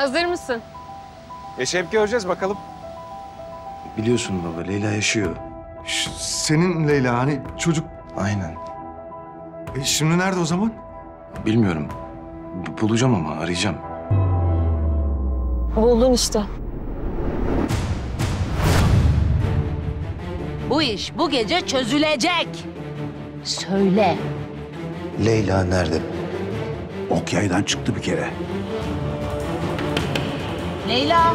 Hazır mısın? Yaşayıp göreceğiz bakalım. Biliyorsun baba, Leyla yaşıyor. Senin Leyla hani çocuk... Aynen. Şimdi nerede o zaman? Bilmiyorum. Bulacağım ama arayacağım. Buldun işte. Bu iş bu gece çözülecek. Söyle. Leyla nerede? Okyay'dan çıktı bir kere. Leyla.